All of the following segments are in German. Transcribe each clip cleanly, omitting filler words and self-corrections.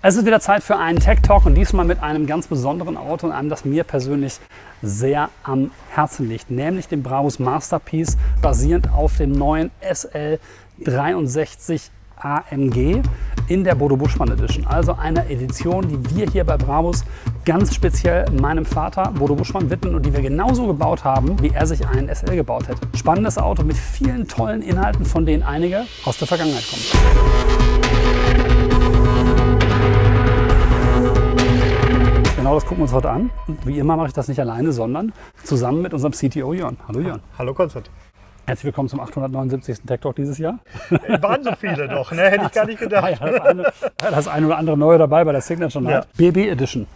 Es ist wieder Zeit für einen Tech Talk und diesmal mit einem ganz besonderen Auto und einem, das mir persönlich sehr am Herzen liegt, nämlich dem Brabus Masterpiece, basierend auf dem neuen SL63 AMG in der Bodo Buschmann Edition, also einer Edition, die wir hier bei Brabus ganz speziell meinem Vater Bodo Buschmann widmen und die wir genauso gebaut haben, wie er sich einen SL gebaut hätte. Spannendes Auto mit vielen tollen Inhalten, von denen einige aus der Vergangenheit kommen. Genau, das gucken wir uns heute an. Und wie immer mache ich das nicht alleine, sondern zusammen mit unserem CTO Jörn. Hallo Jörn. Hallo Konstantin. Herzlich willkommen zum 879. Tech Talk dieses Jahr. Waren so viele doch, ne? Hätte ich gar nicht gedacht. Das eine oder andere neue dabei bei der Signature Night. Ja. BB Edition.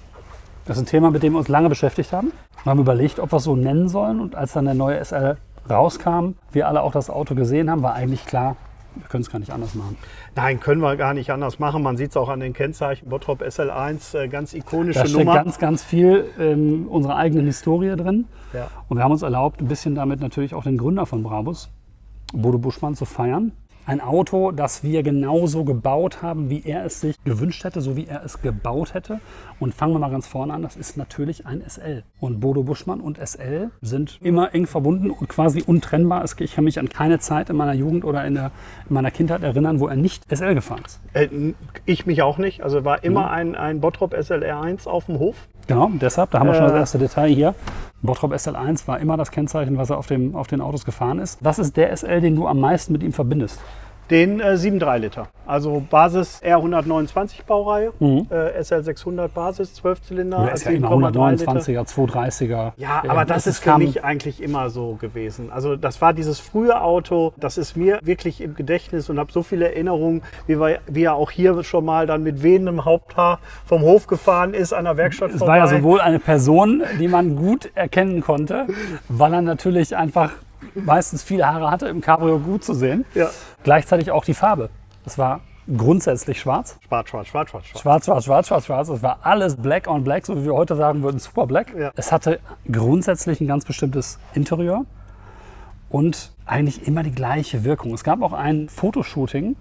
Das ist ein Thema, mit dem wir uns lange beschäftigt haben. Wir haben überlegt, ob wir es so nennen sollen. Und als dann der neue SL rauskam, wir alle auch das Auto gesehen haben, war eigentlich klar, wir können es gar nicht anders machen. Nein, können wir gar nicht anders machen. Man sieht es auch an den Kennzeichen. Bottrop SL1, ganz ikonische Nummer. Da steht ganz viel unserer eigenen Historie drin. Ja. Und wir haben uns erlaubt, ein bisschen damit natürlich auch den Gründer von Brabus, Bodo Buschmann, zu feiern. Ein Auto, das wir genauso gebaut haben, wie er es sich gewünscht hätte, so wie er es gebaut hätte. Und fangen wir mal ganz vorne an, das ist natürlich ein SL. Und Bodo Buschmann und SL sind immer eng verbunden und quasi untrennbar. Ich kann mich an keine Zeit in meiner Jugend oder in meiner Kindheit erinnern, wo er nicht SL gefahren ist. Ich mich auch nicht. Also war immer ein Bottrop SLR1 auf dem Hof. Genau, deshalb, da haben wir schon das erste Detail hier. Bottrop SL1 war immer das Kennzeichen, was er auf den Autos gefahren ist. Was ist der SL, den du am meisten mit ihm verbindest? Den 7,3 Liter, also Basis R129 Baureihe, SL600 Basis, 12 Zylinder. Das ist ja immer 129er, 230er. Ja, aber das ist für mich eigentlich immer so gewesen. Also das war dieses frühe Auto, das ist mir wirklich im Gedächtnis und habe so viele Erinnerungen, wie er auch hier schon mal dann mit wehendem Haupthaar vom Hof gefahren ist, an der Werkstatt vorbei. Es war ja sowohl eine Person, die man gut erkennen konnte, weil er natürlich einfach meistens viele Haare hatte, im Cabrio gut zu sehen. Ja. Gleichzeitig auch die Farbe. Es war grundsätzlich schwarz. Schwarz, schwarz, schwarz, schwarz, schwarz. Schwarz, schwarz, schwarz, schwarz, schwarz. Es war alles black on black, so wie wir heute sagen würden, super black. Ja. Es hatte grundsätzlich ein ganz bestimmtes Interieur und eigentlich immer die gleiche Wirkung. Es gab auch ein Fotoshooting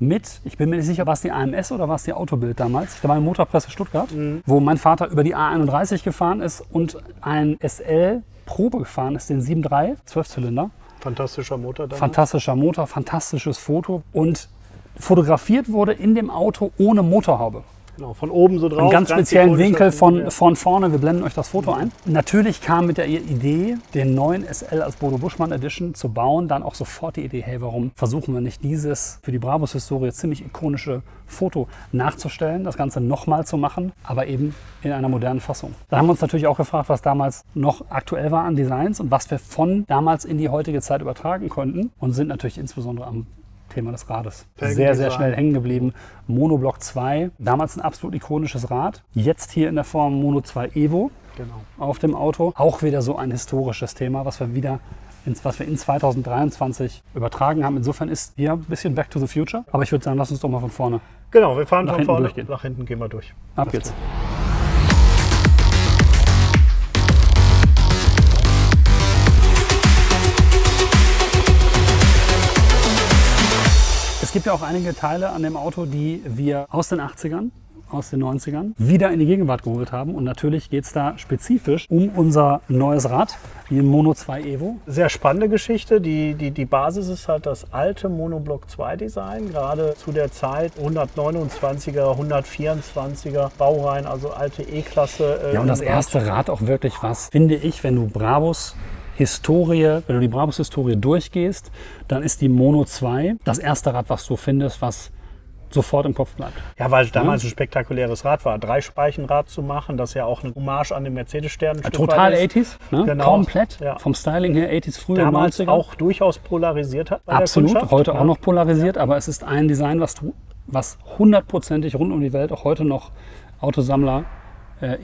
mit, ich bin mir nicht sicher, war es die AMS oder war es die Autobild damals, da war eine Motorpresse Stuttgart, wo mein Vater über die A31 gefahren ist und ein SL Probe gefahren ist, den 7,3, 12-Zylinder. Fantastischer Motor damals. Fantastischer Motor, fantastisches Foto. Und fotografiert wurde in dem Auto ohne Motorhaube. Genau, von oben so drauf. Einen ganz speziellen Winkel von vorne. Wir blenden euch das Foto ein. Natürlich kam mit der Idee, den neuen SL als Bodo Buschmann Edition zu bauen, dann auch sofort die Idee, hey, warum versuchen wir nicht dieses für die Brabus-Historie ziemlich ikonische Foto nachzustellen, das Ganze nochmal zu machen, aber eben in einer modernen Fassung. Da haben wir uns natürlich auch gefragt, was damals noch aktuell war an Designs und was wir von damals in die heutige Zeit übertragen konnten und sind natürlich insbesondere am Thema des Rades. Sehr, sehr schnell hängen geblieben. Monoblock 2, damals ein absolut ikonisches Rad. Jetzt hier in der Form Mono 2 Evo auf dem Auto. Auch wieder so ein historisches Thema, was wir in 2023 übertragen haben. Insofern ist hier ein bisschen Back to the Future. Aber ich würde sagen, lass uns doch mal von vorne. Genau, wir fahren von vorne. Nach hinten gehen wir durch. Ab geht's. Es gibt ja auch einige Teile an dem Auto, die wir aus den 80ern, aus den 90ern wieder in die Gegenwart geholt haben. Und natürlich geht es da spezifisch um unser neues Rad, die Mono 2 Evo. Sehr spannende Geschichte. Die Basis ist halt das alte Monoblock 2 Design, gerade zu der Zeit 129er, 124er Baureihen, also alte E-Klasse. Ja, und das erste Rad auch wirklich was, finde ich, wenn du Brabus Historie, wenn du die Brabus-Historie durchgehst, dann ist die Mono 2 das erste Rad, was du findest, was sofort im Kopf bleibt. Ja, weil es damals ein spektakuläres Rad war. Dreispeichen-Rad zu machen, das ja auch eine Hommage an den Mercedes-Stern. Total 80s, ne? Genau. Komplett. Ja. Vom Styling her 80s, früher damals 90er. Auch durchaus polarisiert hat. Absolut, heute auch noch polarisiert, aber es ist ein Design, was hundertprozentig rund um die Welt auch heute noch Autosammler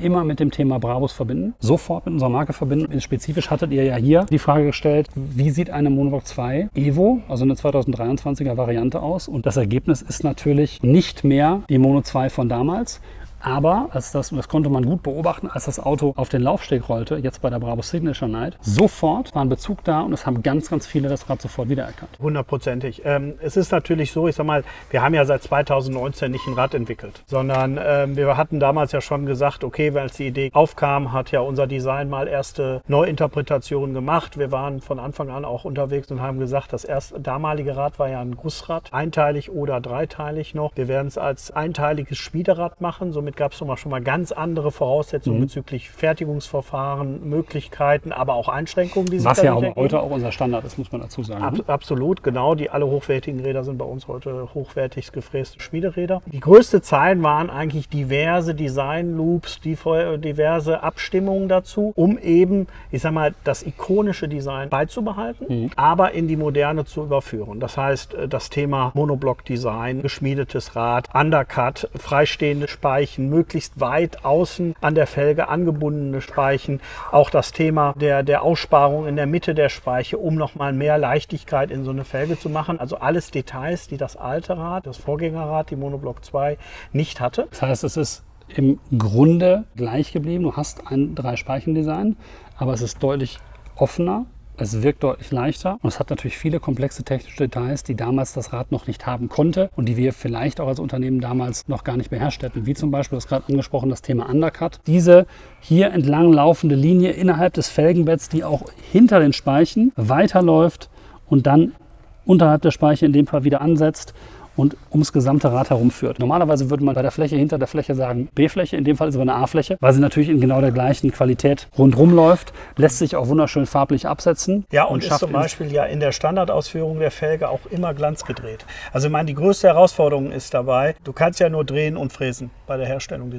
immer mit dem Thema Brabus verbinden, sofort mit unserer Marke verbinden. Spezifisch hattet ihr ja hier die Frage gestellt, wie sieht eine Monoblock 2 Evo, also eine 2023er Variante aus? Und das Ergebnis ist natürlich nicht mehr die Mono 2 von damals, aber das konnte man gut beobachten, als das Auto auf den Laufsteg rollte, jetzt bei der Brabus Signature Night, sofort war ein Bezug da und es haben ganz, ganz viele das Rad sofort wiedererkannt. Hundertprozentig. Es ist natürlich so, ich sag mal, wir haben ja seit 2019 nicht ein Rad entwickelt, sondern wir hatten damals ja schon gesagt, okay, weil die Idee aufkam, hat ja unser Design mal erste Neuinterpretationen gemacht. Wir waren von Anfang an auch unterwegs und haben gesagt, das erste damalige Rad war ja ein Gussrad, einteilig oder dreiteilig noch. Wir werden es als einteiliges Schmiederad machen. Somit gab es schon mal ganz andere Voraussetzungen bezüglich Fertigungsverfahren, Möglichkeiten, aber auch Einschränkungen. Die was ja auch heute auch unser Standard ist, muss man dazu sagen. Absolut, genau. Alle hochwertigen Räder sind bei uns heute hochwertig gefräste Schmiederäder. Die größte Zahl waren eigentlich diverse Design-Loops, die vorher diverse Abstimmungen dazu, um eben, ich sag mal, das ikonische Design beizubehalten, aber in die moderne zu überführen. Das heißt, das Thema Monoblock-Design, geschmiedetes Rad, Undercut, freistehende Speichen, möglichst weit außen an der Felge angebundene Speichen, auch das Thema der Aussparung in der Mitte der Speiche, um nochmal mehr Leichtigkeit in so eine Felge zu machen. Also alles Details, die das alte Rad, das Vorgängerrad, die Monoblock 2 nicht hatte. Das heißt, es ist im Grunde gleich geblieben. Du hast ein 3-Speichen-Design, aber es ist deutlich offener. Es wirkt deutlich leichter und es hat natürlich viele komplexe technische Details, die damals das Rad noch nicht haben konnte und die wir vielleicht auch als Unternehmen damals noch gar nicht beherrscht hätten. Wie zum Beispiel, das gerade angesprochen, das Thema Undercut. Diese hier entlang laufende Linie innerhalb des Felgenbetts, die auch hinter den Speichen weiterläuft und dann unterhalb der Speiche in dem Fall wieder ansetzt und ums gesamte Rad herumführt. Normalerweise würde man bei der Fläche hinter der Fläche sagen B-Fläche, in dem Fall ist es eine A-Fläche, weil sie natürlich in genau der gleichen Qualität rundherum läuft, lässt sich auch wunderschön farblich absetzen. Ja, und ist zum Beispiel ja in der Standardausführung der Felge auch immer glanzgedreht. Also ich meine, die größte Herausforderung ist dabei, du kannst ja nur drehen und fräsen bei der Herstellung,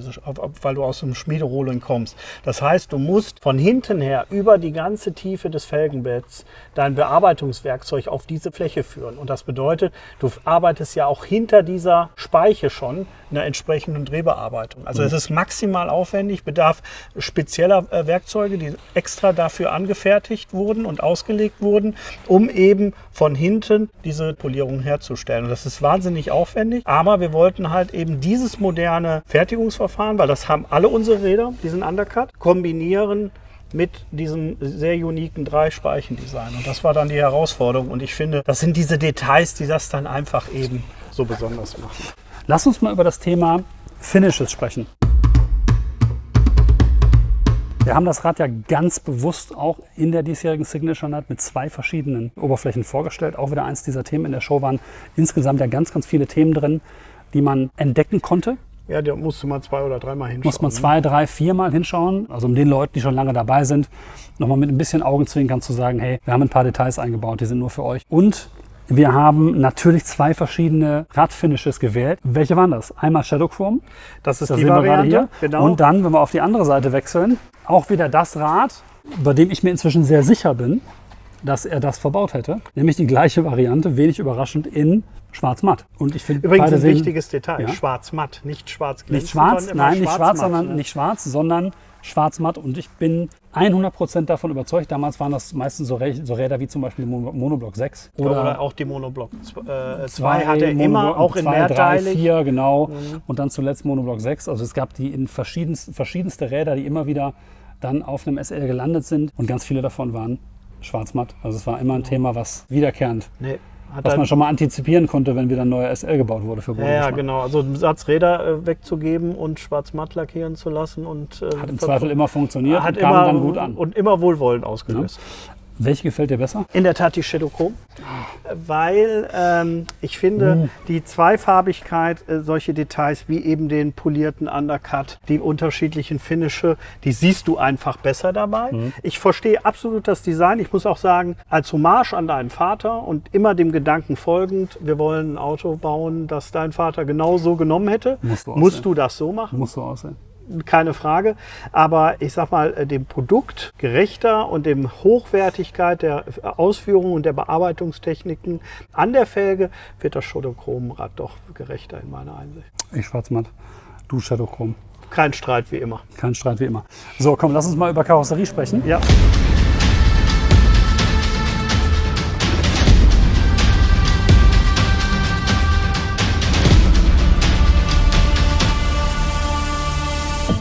weil du aus dem Schmiederohling kommst. Das heißt, du musst von hinten her über die ganze Tiefe des Felgenbetts dein Bearbeitungswerkzeug auf diese Fläche führen. Und das bedeutet, du arbeitest ja auch hinter dieser Speiche schon einer entsprechenden Drehbearbeitung. Also es ist maximal aufwendig, bedarf spezieller Werkzeuge, die extra dafür angefertigt wurden und ausgelegt wurden, um eben von hinten diese Polierung herzustellen. Und das ist wahnsinnig aufwendig, aber wir wollten halt eben dieses moderne Fertigungsverfahren, weil das haben alle unsere Räder, diesen Undercut, kombinieren mit diesem sehr uniken 3-Speichen-Design. Und das war dann die Herausforderung. Und ich finde, das sind diese Details, die das dann einfach eben so besonders machen. Lass uns mal über das Thema Finishes sprechen. Wir haben das Rad ja ganz bewusst auch in der diesjährigen Signature Night mit 2 verschiedenen Oberflächen vorgestellt. Auch wieder eins dieser Themen in der Show waren insgesamt ja ganz, ganz viele Themen drin, die man entdecken konnte. Ja, da musste man 2 oder 3 Mal hinschauen. Muss man 2, 3, 4 Mal hinschauen. Also um den Leuten, die schon lange dabei sind, nochmal mit ein bisschen Augenzwinkern zu sagen, hey, wir haben ein paar Details eingebaut, die sind nur für euch. Und wir haben natürlich 2 verschiedene Radfinishes gewählt. Welche waren das? Einmal Shadow Chrome. Das ist die Variante, genau. Und dann, wenn wir auf die andere Seite wechseln, auch wieder das Rad, bei dem ich mir inzwischen sehr sicher bin, dass er das verbaut hätte. Nämlich die gleiche Variante, wenig überraschend, in schwarz-matt. Und ich finde übrigens ein wichtiges Detail, ja? Schwarz-matt, nicht schwarz-glänzend. Nicht schwarz, nein, nicht schwarz, sondern nicht schwarz, sondern schwarz-matt. Und ich bin 100% davon überzeugt. Damals waren das meistens so Räder wie zum Beispiel die Monoblock 6. Oder auch die Monoblock 2 hatte er immer, auch in mehrteilig. 2, 3, 4, genau. Und dann zuletzt Monoblock 6. Also es gab die in verschiedenste Räder, die immer wieder dann auf einem SL gelandet sind. Und ganz viele davon waren schwarz-matt. Also es war immer ein Thema, was wiederkehrend. Nee. Was man schon mal antizipieren konnte, wenn wieder ein neuer SL gebaut wurde für Bodo. Ja, genau. Also einen Satz Räder wegzugeben und schwarz-matt lackieren zu lassen. Und hat im Zweifel immer funktioniert, hat und kam immer dann gut an. Und immer wohlwollend ausgelöst. Ja. Welche gefällt dir besser? In der Tat die Shadow Chrome, weil ich finde, die Zweifarbigkeit, solche Details wie eben den polierten Undercut, die unterschiedlichen Finische, die siehst du einfach besser dabei. Ich verstehe absolut das Design. Ich muss auch sagen, als Hommage an deinen Vater und immer dem Gedanken folgend, wir wollen ein Auto bauen, das dein Vater genau so genommen hätte, musst du das so machen. Muss so aussehen. Keine Frage, aber ich sag mal, dem Produkt gerechter und dem Hochwertigkeit der Ausführung und der Bearbeitungstechniken an der Felge wird das Shadow Chrome Rad doch gerechter in meiner Einsicht. Ich schwarz-matt, du Shadow Chrome. Kein Streit wie immer. Kein Streit wie immer. So, komm, lass uns mal über Karosserie sprechen. Ja.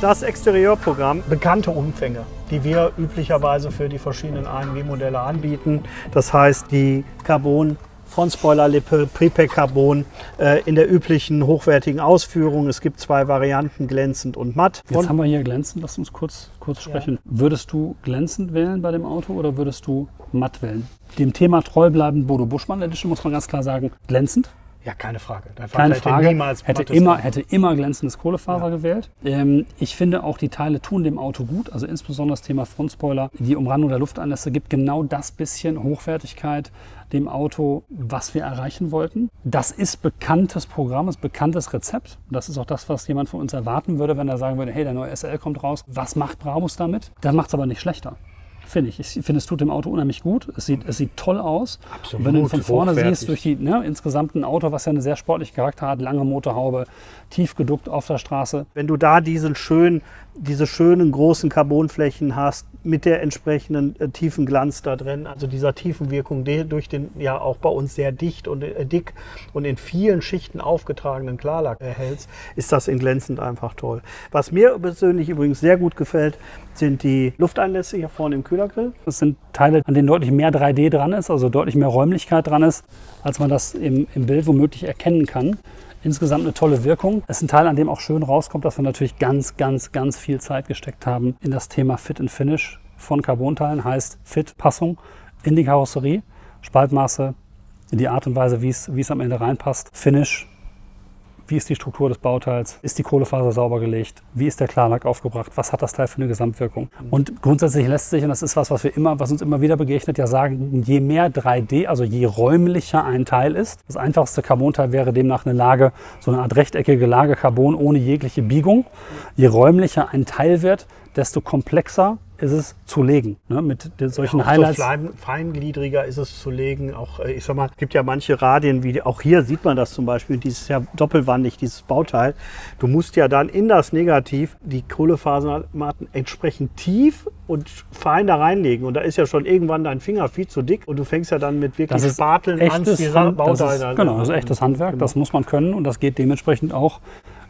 Das Exterieurprogramm. Bekannte Umfänge, die wir üblicherweise für die verschiedenen AMG-Modelle anbieten. Das heißt, die Carbon Frontspoilerlippe, Prepack Carbon in der üblichen hochwertigen Ausführung. Es gibt zwei Varianten, glänzend und matt. Jetzt haben wir hier glänzend, lass uns kurz sprechen. Ja. Würdest du glänzend wählen bei dem Auto oder würdest du matt wählen? Dem Thema treu bleiben, Bodo Buschmann Edition, muss man ganz klar sagen, glänzend. Ja, keine Frage. Keine Frage. Hätte immer glänzendes Kohlefaser gewählt. Ich finde auch, die Teile tun dem Auto gut. Also insbesondere das Thema Frontspoiler, die Umrandung der Luftanlässe gibt genau das bisschen Hochwertigkeit dem Auto, was wir erreichen wollten. Das ist bekanntes Programm, ist bekanntes Rezept. Das ist auch das, was jemand von uns erwarten würde, wenn er sagen würde, hey, der neue SL kommt raus. Was macht Brabus damit? Dann macht es aber nicht schlechter. Finde ich. Ich finde, es tut dem Auto unheimlich gut. Es sieht toll aus. Absolut. Wenn du von vorne siehst, durch die insgesamt ein Auto, was ja einen sehr sportlichen Charakter hat, lange Motorhaube, tief geduckt auf der Straße. Wenn du da diese schönen großen Carbonflächen hast, mit der entsprechenden tiefen Glanz da drin, also dieser tiefen Wirkung, durch den ja auch bei uns sehr dicht und dick und in vielen Schichten aufgetragenen Klarlack erhältst, ist das in glänzend einfach toll. Was mir persönlich übrigens sehr gut gefällt, sind die Lufteinlässe hier vorne im Kühlergrill. Das sind Teile, an denen deutlich mehr 3D dran ist, also deutlich mehr Räumlichkeit dran ist, als man das im Bild womöglich erkennen kann. Insgesamt eine tolle Wirkung. Es ist ein Teil, an dem auch schön rauskommt, dass wir natürlich ganz, ganz, ganz viel Zeit gesteckt haben in das Thema Fit and Finish von Carbonteilen. Heißt Fit, Passung in die Karosserie, Spaltmaße, in die Art und Weise, wie es am Ende reinpasst. Finish, wie ist die Struktur des Bauteils, ist die Kohlefaser sauber gelegt, wie ist der Klarlack aufgebracht, was hat das Teil für eine Gesamtwirkung. Und grundsätzlich lässt sich, und das ist was uns immer wieder begegnet, ja sagen, je mehr 3D, also je räumlicher ein Teil ist, das einfachste Carbonteil wäre demnach eine Lage, so eine Art rechteckige Lage Carbon ohne jegliche Biegung. Je räumlicher ein Teil wird, desto komplexer ist es zu legen, ne? Mit solchen Highlights. So feingliedriger ist es zu legen. Auch, ich sag mal, es gibt ja manche Radien, wie auch hier sieht man das zum Beispiel, dieses ja doppelwandig, dieses Bauteil. Du musst ja dann in das Negativ die Kohlefasermatten entsprechend tief und fein da reinlegen. Und da ist ja schon irgendwann dein Finger viel zu dick und du fängst ja dann mit wirklich Spateln an, die Bauteile da. Genau, das ist echtes Handwerk, genau. Das muss man können und das geht dementsprechend auch.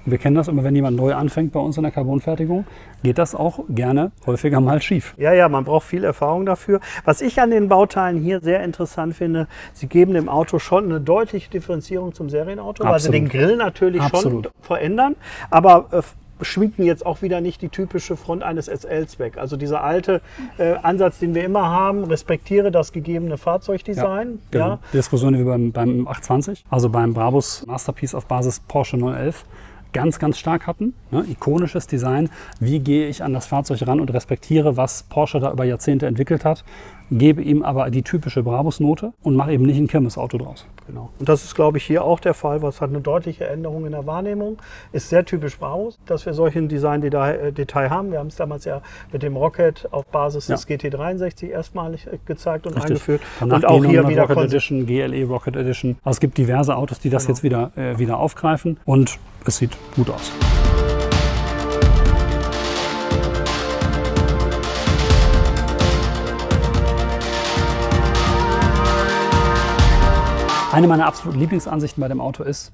Wir kennen das immer, wenn jemand neu anfängt bei uns in der Carbonfertigung, geht das auch gerne häufiger mal schief. Ja, man braucht viel Erfahrung dafür. Was ich an den Bauteilen hier sehr interessant finde, sie geben dem Auto schon eine deutliche Differenzierung zum Serienauto, absolut, weil sie den Grill natürlich absolut schon verändern, aber schwinken jetzt auch wieder nicht die typische Front eines SLs weg. Also dieser alte Ansatz, den wir immer haben, respektiere das gegebene Fahrzeugdesign. Ja, genau. Ja. Diskussion wie beim 820, also beim Brabus Masterpiece auf Basis Porsche 911. Ganz, ganz stark hatten. Ne? Ikonisches Design. Wie gehe ich an das Fahrzeug ran und respektiere, was Porsche da über Jahrzehnte entwickelt hat, gebe ihm aber die typische Brabus-Note und mache eben nicht ein Kirmes-Auto draus. Genau. Und das ist, glaube ich, hier auch der Fall, was hat eine deutliche Änderung in der Wahrnehmung. Ist sehr typisch Brabus, dass wir solchen Design-Detail haben. Wir haben es damals ja mit dem Rocket auf Basis des GT 63 erstmalig gezeigt und eingeführt. Danach und auch hier wieder Rocket Edition, GLE Rocket Edition. Also es gibt diverse Autos, die das jetzt wieder aufgreifen und es sieht gut aus. Eine meiner absoluten Lieblingsansichten bei dem Auto ist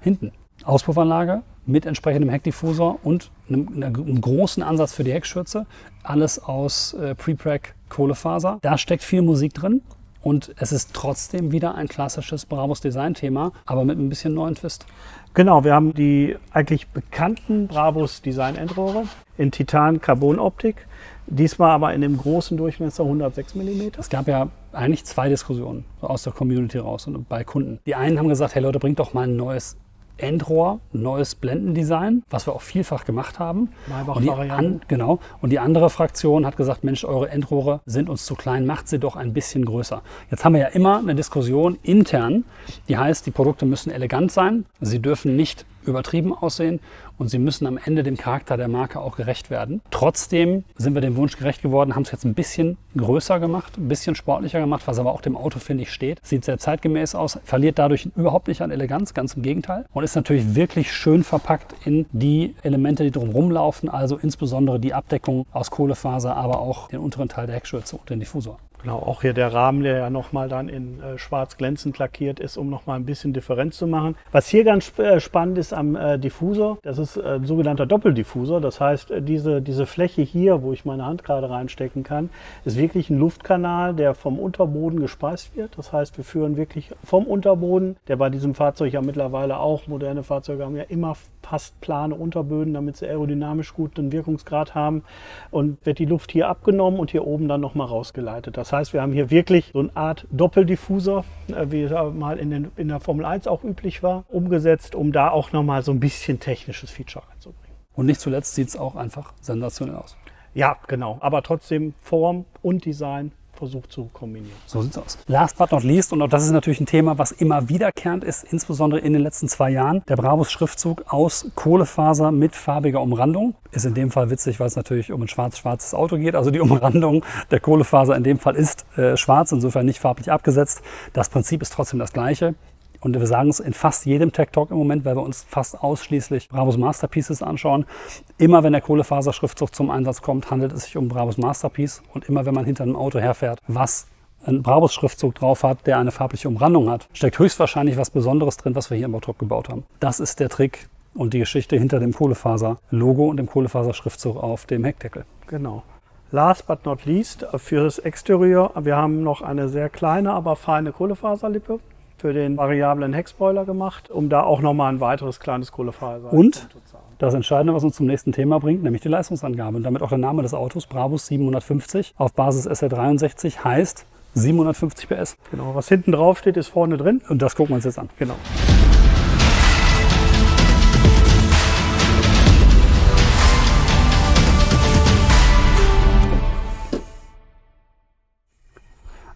hinten. Auspuffanlage mit entsprechendem Heckdiffusor und einem großen Ansatz für die Heckschürze. Alles aus Prepack Kohlefaser. Da steckt viel Musik drin und es ist trotzdem wieder ein klassisches Brabus-Design-Thema, aber mit ein bisschen neuen Twist. Genau, wir haben die eigentlich bekannten Brabus-Design-Endrohre in Titan-Carbon-Optik. Diesmal aber in dem großen Durchmesser 106 mm. Es gab ja eigentlich zwei Diskussionen aus der Community raus und bei Kunden. Die einen haben gesagt, hey Leute, bringt doch mal ein neues Endrohr, ein neues Blendendesign, was wir auch vielfach gemacht haben. Und die andere Fraktion hat gesagt, Mensch, eure Endrohre sind uns zu klein, macht sie doch ein bisschen größer. Jetzt haben wir ja immer eine Diskussion intern, die heißt, die Produkte müssen elegant sein, sie dürfen nicht übertrieben aussehen und sie müssen am Ende dem Charakter der Marke auch gerecht werden. Trotzdem sind wir dem Wunsch gerecht geworden, haben es jetzt ein bisschen größer gemacht, ein bisschen sportlicher gemacht, was aber auch dem Auto, finde ich, steht. Sieht sehr zeitgemäß aus, verliert dadurch überhaupt nicht an Eleganz, ganz im Gegenteil. Und ist natürlich wirklich schön verpackt in die Elemente, die drumherum laufen, also insbesondere die Abdeckung aus Kohlefaser, aber auch den unteren Teil der Heckschürze und den Diffusor. Genau, auch hier der Rahmen, der ja nochmal dann in schwarz glänzend lackiert ist, um nochmal ein bisschen Differenz zu machen. Was hier ganz spannend ist am Diffusor, das ist ein sogenannter Doppeldiffusor. Das heißt, diese Fläche hier, wo ich meine Hand gerade reinstecken kann, ist wirklich ein Luftkanal, der vom Unterboden gespeist wird. Das heißt, wir führen wirklich vom Unterboden, der bei diesem Fahrzeug ja mittlerweile auch, moderne Fahrzeuge haben ja immer fast plane Unterböden, damit sie aerodynamisch guten Wirkungsgrad haben, und wird die Luft hier abgenommen und hier oben dann nochmal rausgeleitet. Das heißt, wir haben hier wirklich so eine Art Doppeldiffusor, wie es mal in der Formel 1 auch üblich war, umgesetzt, um da auch nochmal so ein bisschen technisches Feature reinzubringen. Und nicht zuletzt sieht es auch einfach sensationell aus. Ja, genau. Aber trotzdem Form und Design versucht zu kombinieren. So sieht's aus. Last but not least, und auch das ist natürlich ein Thema, was immer wiederkehrend ist, insbesondere in den letzten 2 Jahren, der Brabus-Schriftzug aus Kohlefaser mit farbiger Umrandung. Ist in dem Fall witzig, weil es natürlich um ein schwarz-schwarzes Auto geht. Also die Umrandung der Kohlefaser in dem Fall ist schwarz, insofern nicht farblich abgesetzt. Das Prinzip ist trotzdem das gleiche. Und wir sagen es in fast jedem Tech Talk im Moment, weil wir uns fast ausschließlich Brabus Masterpieces anschauen. Immer wenn der Kohlefaserschriftzug zum Einsatz kommt, handelt es sich um Brabus Masterpiece. Und immer wenn man hinter einem Auto herfährt, was einen Brabus-Schriftzug drauf hat, der eine farbliche Umrandung hat, steckt höchstwahrscheinlich was Besonderes drin, was wir hier im Bottrop gebaut haben. Das ist der Trick und die Geschichte hinter dem Kohlefaser-Logo und dem Kohlefaserschriftzug auf dem Heckdeckel. Genau. Last but not least, für das Exterieur, wir haben noch eine sehr kleine, aber feine Kohlefaserlippe für den variablen Heckspoiler gemacht, um da auch nochmal ein weiteres kleines Kohlefaser zu haben. Das Entscheidende, was uns zum nächsten Thema bringt, nämlich die Leistungsangabe und damit auch der Name des Autos, Brabus 750 auf Basis SR63, heißt 750 PS. Genau, was hinten drauf steht, ist vorne drin. Und das gucken wir uns jetzt an. Genau.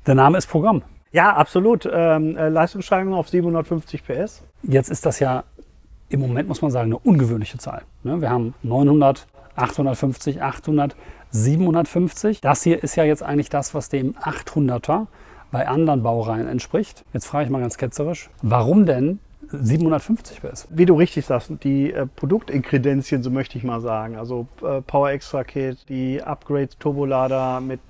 Der Name ist Programm. Ja, absolut. Leistungssteigerung auf 750 PS. Jetzt ist das ja im Moment, muss man sagen, eine ungewöhnliche Zahl. Ne? Wir haben 900, 850, 800, 750. Das hier ist ja jetzt eigentlich das, was dem 800er bei anderen Baureihen entspricht. Jetzt frage ich mal ganz ketzerisch, warum denn 750 PS? Wie du richtig sagst, die Produktinkredenzien, so möchte ich mal sagen. Also Power Extra Kit, die Upgrade Turbolader mit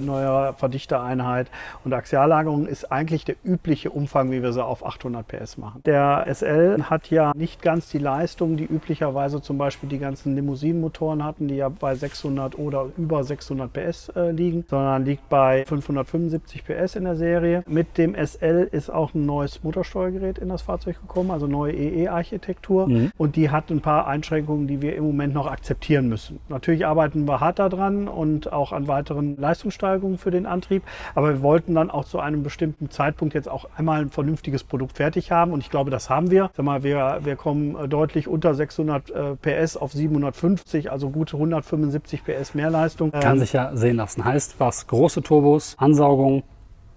neuer Verdichteeinheit und Axiallagerung ist eigentlich der übliche Umfang, wie wir sie auf 800 PS machen. Der SL hat ja nicht ganz die Leistung, die üblicherweise zum Beispiel die ganzen Limousinenmotoren hatten, die ja bei 600 oder über 600 PS liegen, sondern liegt bei 575 PS in der Serie. Mit dem SL ist auch ein neues Motorsteuergerät in das Fahrzeug gekommen, also neue EE-Architektur, und die hat ein paar Einschränkungen, die wir im Moment noch akzeptieren müssen. Natürlich arbeiten wir hart daran und auch an weiteren Leistungssteigerungen für den Antrieb, aber wir wollten dann auch zu einem bestimmten Zeitpunkt jetzt auch einmal ein vernünftiges Produkt fertig haben, und ich glaube, das haben wir. Sag mal, wir kommen deutlich unter 600 PS auf 750, also gute 175 PS mehr Leistung. Kann sich ja sehen lassen. Heißt, was große Turbos, Ansaugung,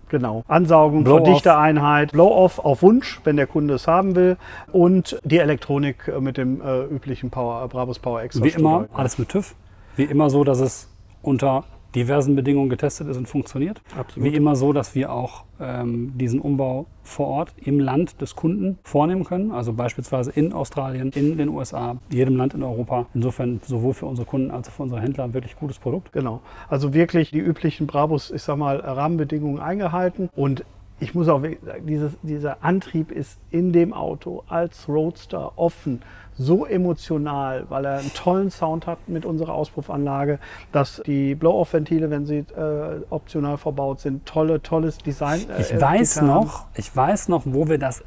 genau. Ansaugung, Verdichteeinheit, Blow-Off auf Wunsch, wenn der Kunde es haben will, und die Elektronik mit dem üblichen Brabus Power Extra. Wie immer, alles mit TÜV. Wie immer so, dass es unter diversen Bedingungen getestet ist und funktioniert. Absolut. Wie immer so, dass wir auch diesen Umbau vor Ort im Land des Kunden vornehmen können, also beispielsweise in Australien, in den USA, jedem Land in Europa. Insofern sowohl für unsere Kunden als auch für unsere Händler ein wirklich gutes Produkt. Genau, also wirklich die üblichen Brabus, ich sag mal, Rahmenbedingungen eingehalten, und ich muss auch sagen, dieser Antrieb ist in dem Auto als Roadster offen so emotional, weil er einen tollen Sound hat mit unserer Auspuffanlage, dass die Blow-Off-Ventile, wenn sie optional verbaut sind, tolles Design. Ich weiß noch, wo wir das,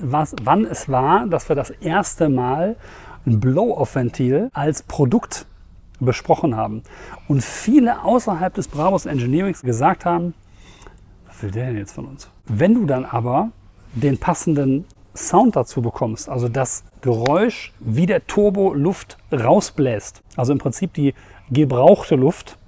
wann es war, dass wir das erste Mal ein Blow-Off-Ventil als Produkt besprochen haben. Und viele außerhalb des Brabus Engineerings gesagt haben, was will der denn jetzt von uns? Wenn du dann aber den passenden Sound dazu bekommst, also das Geräusch, wie der Turbo Luft rausbläst, also im Prinzip die gebrauchte Luft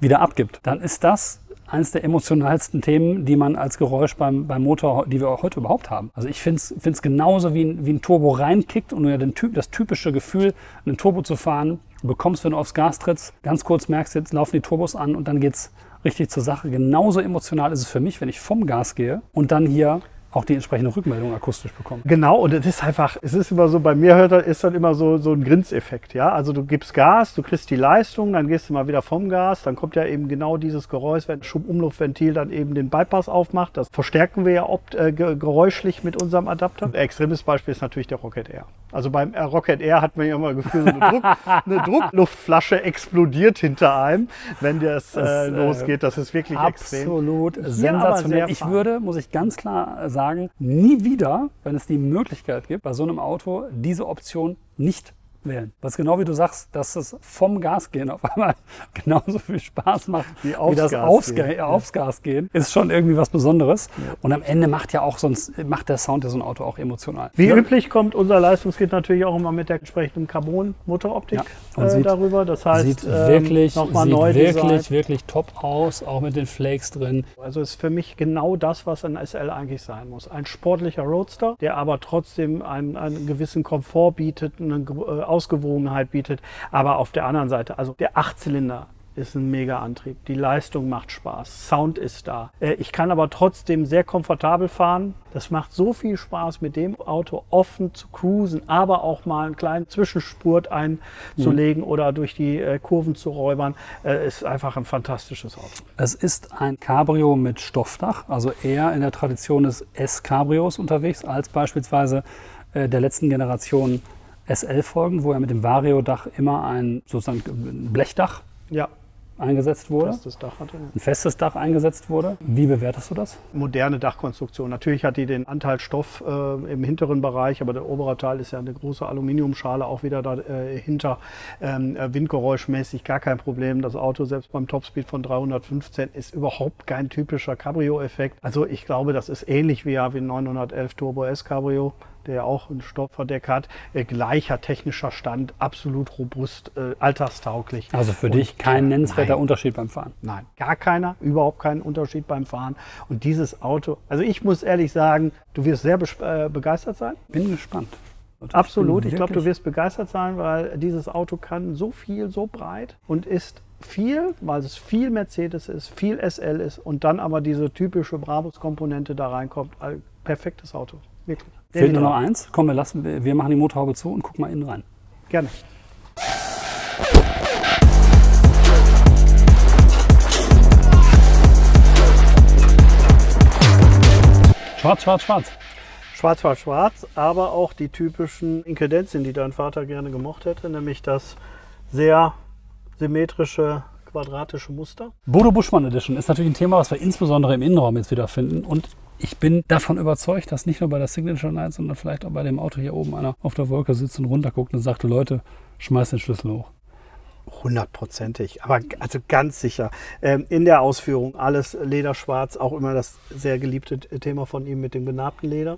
wieder abgibt, dann ist das eines der emotionalsten Themen, die man als Geräusch beim Motor, die wir heute überhaupt haben. Also ich finde es genauso, wie ein Turbo reinkickt und das typische Gefühl, einen Turbo zu fahren, bekommst, wenn du aufs Gas trittst. Ganz kurz merkst du, jetzt laufen die Turbos an und dann geht's richtig zur Sache. Genauso emotional ist es für mich, wenn ich vom Gas gehe und dann hier auch die entsprechende Rückmeldung akustisch bekommen. Genau, und es ist einfach, es ist immer so, bei mir ist dann immer so ein Grinseffekt, ja. Also du gibst Gas, du kriegst die Leistung, dann gehst du mal wieder vom Gas, dann kommt ja eben genau dieses Geräusch, wenn das Schubumluftventil dann eben den Bypass aufmacht. Das verstärken wir ja geräuschlich mit unserem Adapter. Ein extremes Beispiel ist natürlich der Rocket Air. Also beim Rocket Air hat man ja immer Gefühl, so eine Druckluftflasche explodiert hinter einem, wenn das losgeht. Das ist wirklich absolut extrem. Absolut sensationell. Ich würde, muss ich ganz klar sagen, nie wieder, wenn es die Möglichkeit gibt, bei so einem Auto diese Option nicht wählen. Was genau wie du sagst, dass es vom Gas gehen auf einmal genauso viel Spaß macht, wie das aufs Gas gehen, ist schon irgendwie was Besonderes. Ja. Und am Ende macht ja auch macht der Sound ja so ein Auto auch emotional. Wie üblich kommt unser Leistungskit natürlich auch immer mit der entsprechenden Carbon-Motoroptik darüber. Das heißt, sieht wirklich, wirklich top aus, auch mit den Flakes drin. Also ist für mich genau das, was ein SL eigentlich sein muss. Ein sportlicher Roadster, der aber trotzdem einen gewissen Komfort bietet, eine Ausgewogenheit bietet, aber auf der anderen Seite, also der Achtzylinder ist ein Mega-Antrieb, die Leistung macht Spaß, Sound ist da. Ich kann aber trotzdem sehr komfortabel fahren. Das macht so viel Spaß, mit dem Auto offen zu cruisen, aber auch mal einen kleinen Zwischenspurt einzulegen oder durch die Kurven zu räubern. Ist einfach ein fantastisches Auto. Es ist ein Cabrio mit Stoffdach, also eher in der Tradition des S-Cabrios unterwegs, als beispielsweise der letzten Generation SL-Folgen, wo ja mit dem Vario-Dach immer ein sozusagen Blechdach eingesetzt wurde. Festes Dach hatte, ja. Ein festes Dach eingesetzt wurde. Wie bewertest du das? Moderne Dachkonstruktion. Natürlich hat die den Anteil Stoff im hinteren Bereich, aber der obere Teil ist ja eine große Aluminiumschale auch wieder dahinter. Windgeräuschmäßig gar kein Problem. Das Auto selbst beim Topspeed von 315 ist überhaupt kein typischer Cabrio-Effekt. Also ich glaube, das ist ähnlich wie ein 911 Turbo S Cabrio, der ja auch einen Stoffverdeck hat, gleicher technischer Stand, absolut robust, alltagstauglich. Also für dich kein nennenswerter Unterschied beim Fahren? Nein, gar keiner, überhaupt keinen Unterschied beim Fahren. Und dieses Auto, also ich muss ehrlich sagen, du wirst sehr begeistert sein. Bin gespannt. Absolut, ich glaube, du wirst begeistert sein, weil dieses Auto kann so viel, so breit und ist viel, weil es viel Mercedes ist, viel SL ist und dann aber diese typische Brabus-Komponente da reinkommt. Perfektes Auto, wirklich. Fehlt nur noch eins. Komm, wir machen die Motorhaube zu und gucken mal innen rein. Gerne. Schwarz, schwarz, schwarz. Schwarz, schwarz, schwarz, aber auch die typischen Inkredenzen, die dein Vater gerne gemocht hätte, nämlich das sehr symmetrische quadratische Muster. Bodo Buschmann Edition ist natürlich ein Thema, was wir insbesondere im Innenraum jetzt wiederfinden. Und ich bin davon überzeugt, dass nicht nur bei der Signature Night, sondern vielleicht auch bei dem Auto hier oben einer auf der Wolke sitzt und runterguckt und sagt, Leute, schmeißt den Schlüssel hoch. 100%ig, aber also ganz sicher. In der Ausführung alles lederschwarz, auch immer das sehr geliebte Thema von ihm mit dem benarbten Leder.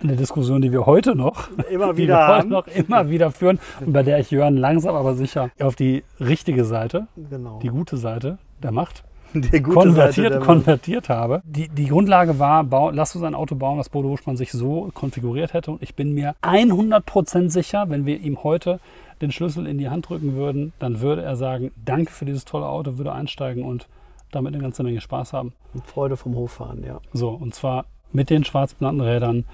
Eine Diskussion, die wir heute noch immer wieder führen und bei der ich Jörn langsam aber sicher auf die richtige Seite, die gute Seite der Macht, konvertiert habe. Die Grundlage war, lass uns ein Auto bauen, das Bodo Buschmann sich so konfiguriert hätte. Und ich bin mir 100% sicher, wenn wir ihm heute den Schlüssel in die Hand drücken würden, dann würde er sagen, danke für dieses tolle Auto, würde einsteigen und damit eine ganze Menge Spaß haben. Und Freude vom Hof fahren, ja. So, und zwar mit den schwarz benannten Rädern,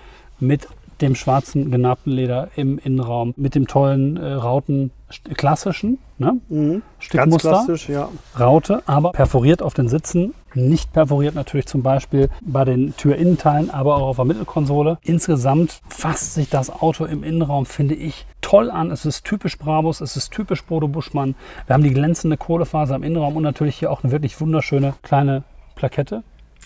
mit dem schwarzen genabten Leder im Innenraum, mit dem tollen Rauten, klassischen, ne? Stickmuster, ganz klassisch, ja. Raute, aber perforiert auf den Sitzen, nicht perforiert natürlich zum Beispiel bei den Türinnenteilen, aber auch auf der Mittelkonsole. Insgesamt fasst sich das Auto im Innenraum, finde ich, toll an. Es ist typisch Brabus, es ist typisch Bodo Buschmann. Wir haben die glänzende Kohlefaser im Innenraum und natürlich hier auch eine wirklich wunderschöne kleine Plakette.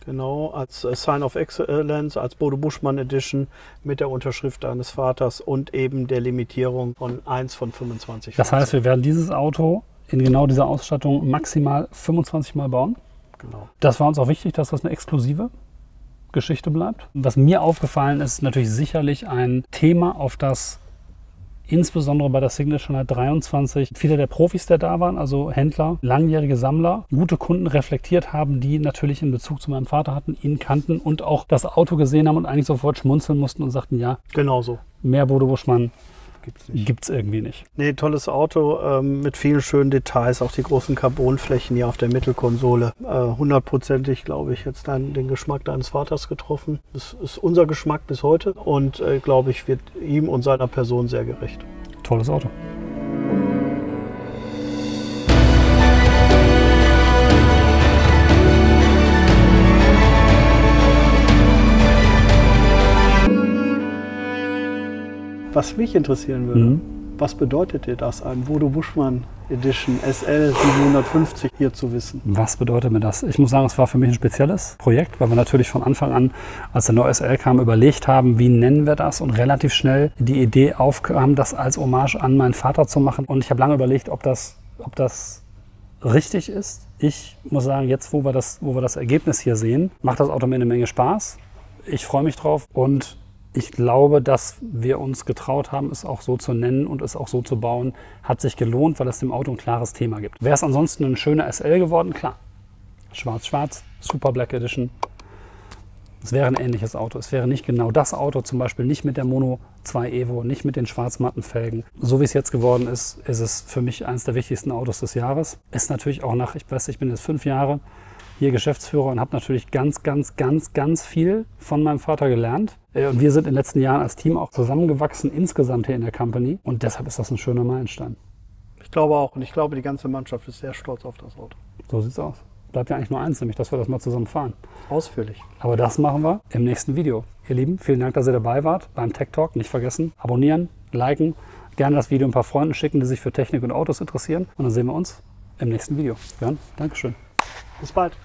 Genau, als Sign of Excellence, als Bodo Buschmann Edition mit der Unterschrift deines Vaters und eben der Limitierung von 1 von 25. Das heißt, wir werden dieses Auto in genau dieser Ausstattung maximal 25 Mal bauen. Genau. Das war uns auch wichtig, dass das eine exklusive Geschichte bleibt. Was mir aufgefallen ist, natürlich sicherlich ein Thema, auf das insbesondere bei der Signature Night 23 viele der Profis, der da waren, also Händler, langjährige Sammler, gute Kunden reflektiert haben, die natürlich in Bezug zu meinem Vater hatten, ihn kannten und auch das Auto gesehen haben und eigentlich sofort schmunzeln mussten und sagten, ja, genauso. Mehr Bodo Buschmann, Gibt's irgendwie nicht. Nee, tolles Auto mit vielen schönen Details, auch die großen Carbonflächen hier auf der Mittelkonsole. Hundertprozentig, glaube ich, jetzt dann den Geschmack deines Vaters getroffen. Das ist unser Geschmack bis heute und glaube ich, wird ihm und seiner Person sehr gerecht. Tolles Auto. Was mich interessieren würde, was bedeutet dir das, ein Bodo Buschmann Edition SL 750 hier zu wissen? Was bedeutet mir das? Ich muss sagen, es war für mich ein spezielles Projekt, weil wir natürlich von Anfang an, als der neue SL kam, überlegt haben, wie nennen wir das, und relativ schnell die Idee aufkam, das als Hommage an meinen Vater zu machen. Und ich habe lange überlegt, ob das richtig ist. Ich muss sagen, jetzt, wo wir das Ergebnis hier sehen, macht das Auto mir eine Menge Spaß. Ich freue mich drauf und ich glaube, dass wir uns getraut haben, es auch so zu nennen und es auch so zu bauen, hat sich gelohnt, weil es dem Auto ein klares Thema gibt. Wäre es ansonsten ein schöner SL geworden? Klar. Schwarz-Schwarz, Super Black Edition. Es wäre ein ähnliches Auto. Es wäre nicht genau das Auto, zum Beispiel nicht mit der Mono 2 Evo, nicht mit den schwarz-matten Felgen. So wie es jetzt geworden ist, ist es für mich eines der wichtigsten Autos des Jahres. Ist natürlich auch nach, ich weiß, ich bin jetzt 5 Jahre hier Geschäftsführer und habe natürlich ganz viel von meinem Vater gelernt. Und wir sind in den letzten Jahren als Team auch zusammengewachsen, insgesamt hier in der Company. Und deshalb ist das ein schöner Meilenstein. Ich glaube auch. Und ich glaube, die ganze Mannschaft ist sehr stolz auf das Auto. So sieht's aus. Bleibt ja eigentlich nur eins, nämlich, dass wir das mal zusammen fahren. Ausführlich. Aber das machen wir im nächsten Video. Ihr Lieben, vielen Dank, dass ihr dabei wart beim Tech Talk. Nicht vergessen, abonnieren, liken, gerne das Video ein paar Freunden schicken, die sich für Technik und Autos interessieren. Und dann sehen wir uns im nächsten Video. Jörn, Dankeschön. Bis bald.